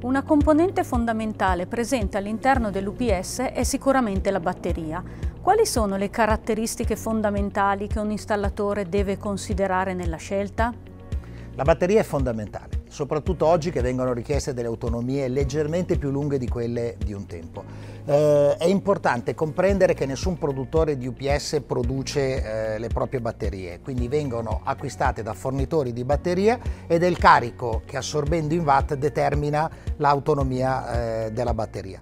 Una componente fondamentale presente all'interno dell'UPS è sicuramente la batteria. Quali sono le caratteristiche fondamentali che un installatore deve considerare nella scelta? La batteria è fondamentale, soprattutto oggi che vengono richieste delle autonomie leggermente più lunghe di quelle di un tempo. È importante comprendere che nessun produttore di UPS produce le proprie batterie, quindi vengono acquistate da fornitori di batteria ed è il carico che assorbendo in watt determina l'autonomia della batteria.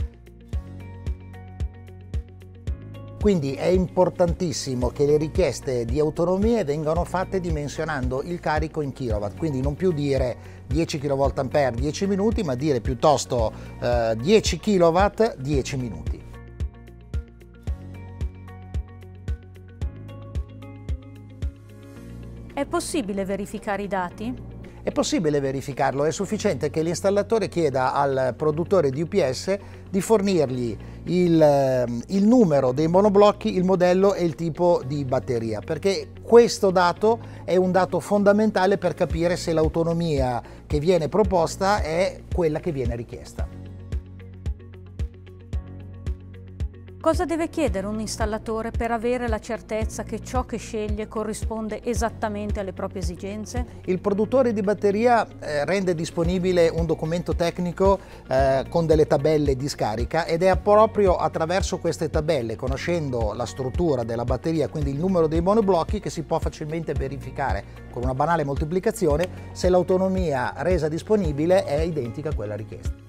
Quindi è importantissimo che le richieste di autonomie vengano fatte dimensionando il carico in kilowatt, quindi non più dire 10 kVA 10 minuti, ma dire piuttosto 10 kW 10 minuti. È possibile verificare i dati? È possibile verificarlo, è sufficiente che l'installatore chieda al produttore di UPS di fornirgli il numero dei monoblocchi, il modello e il tipo di batteria, perché questo dato è un dato fondamentale per capire se l'autonomia che viene proposta è quella che viene richiesta. Cosa deve chiedere un installatore per avere la certezza che ciò che sceglie corrisponde esattamente alle proprie esigenze? Il produttore di batteria rende disponibile un documento tecnico con delle tabelle di scarica ed è proprio attraverso queste tabelle, conoscendo la struttura della batteria, quindi il numero dei monoblocchi, che si può facilmente verificare con una banale moltiplicazione se l'autonomia resa disponibile è identica a quella richiesta.